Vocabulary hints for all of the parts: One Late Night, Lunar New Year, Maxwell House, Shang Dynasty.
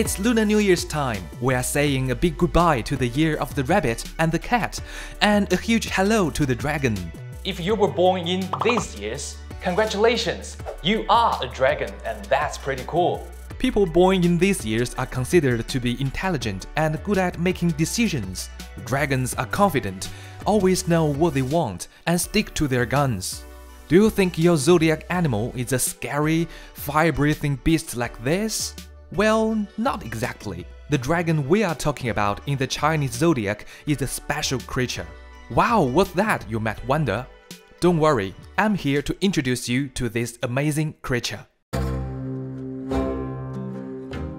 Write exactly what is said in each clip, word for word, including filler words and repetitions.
It's Lunar New Year's time. We are saying a big goodbye to the year of the rabbit and the cat, and a huge hello to the dragon. If you were born in these years, congratulations! You are a dragon, and that's pretty cool. People born in these years are considered to be intelligent and good at making decisions. Dragons are confident, always know what they want, and stick to their guns. Do you think your zodiac animal is a scary, fire-breathing beast like this? Well, not exactly. The dragon we are talking about in the Chinese zodiac is a special creature. Wow, what's that, you might wonder? Don't worry, I'm here to introduce you to this amazing creature.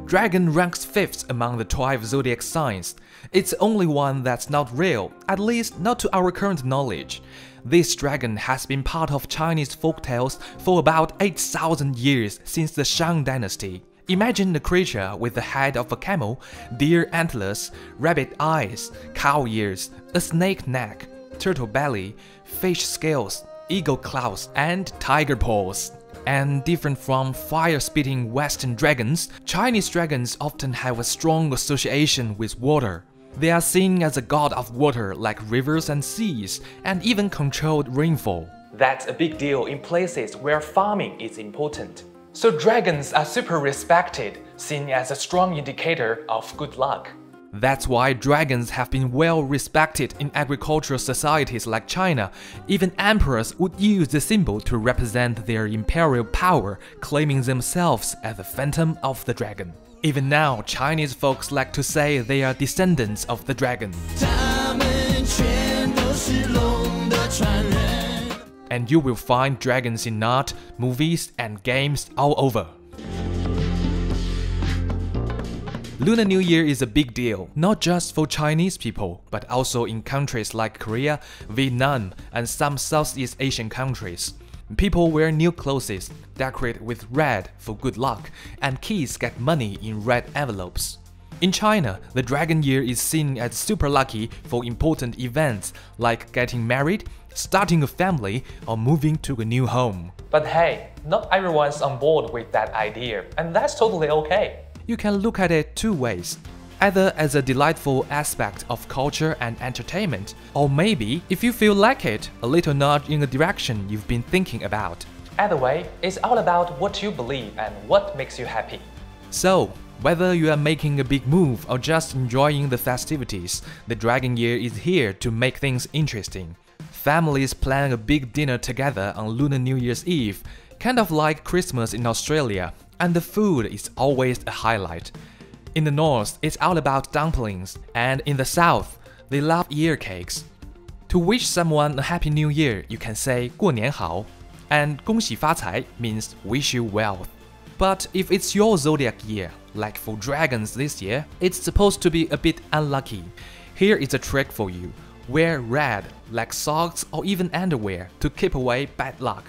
Dragon ranks fifth among the twelve zodiac signs. It's the only one that's not real, at least not to our current knowledge. This dragon has been part of Chinese folktales for about eight thousand years since the Shang Dynasty. Imagine a creature with the head of a camel, deer antlers, rabbit eyes, cow ears, a snake neck, turtle belly, fish scales, eagle claws, and tiger paws. And different from fire-spitting Western dragons, Chinese dragons often have a strong association with water. They are seen as a god of water like rivers and seas, and even controlled rainfall. That's a big deal in places where farming is important. So dragons are super respected, seen as a strong indicator of good luck. That's why dragons have been well respected in agricultural societies like China. Even emperors would use the symbol to represent their imperial power, claiming themselves as the phantom of the dragon. Even now, Chinese folks like to say they are descendants of the dragon. And you will find dragons in art, movies, and games all over. Lunar New Year is a big deal, not just for Chinese people, but also in countries like Korea, Vietnam, and some Southeast Asian countries. People wear new clothes, decorate with red for good luck, and kids get money in red envelopes. In China, the Dragon Year is seen as super lucky for important events like getting married, starting a family, or moving to a new home. But hey, not everyone's on board with that idea, and that's totally okay. You can look at it two ways, either as a delightful aspect of culture and entertainment, or maybe, if you feel like it, a little nudge in the direction you've been thinking about. Either way, it's all about what you believe and what makes you happy. So, whether you are making a big move or just enjoying the festivities, the Dragon Year is here to make things interesting. Families plan a big dinner together on Lunar New Year's Eve, kind of like Christmas in Australia. And the food is always a highlight. In the north, it's all about dumplings, and in the south, they love year cakes. To wish someone a happy new year, you can say 过年好, and 恭喜发财 means wish you wealth. But if it's your zodiac year, like for dragons this year, it's supposed to be a bit unlucky. Here is a trick for you. Wear red, like socks or even underwear, to keep away bad luck.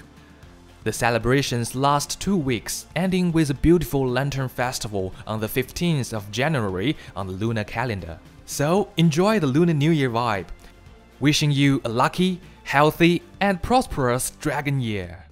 The celebrations last two weeks, ending with a beautiful lantern festival on the fifteenth of January on the lunar calendar. So enjoy the Lunar New Year vibe. Wishing you a lucky, healthy, and prosperous Dragon Year!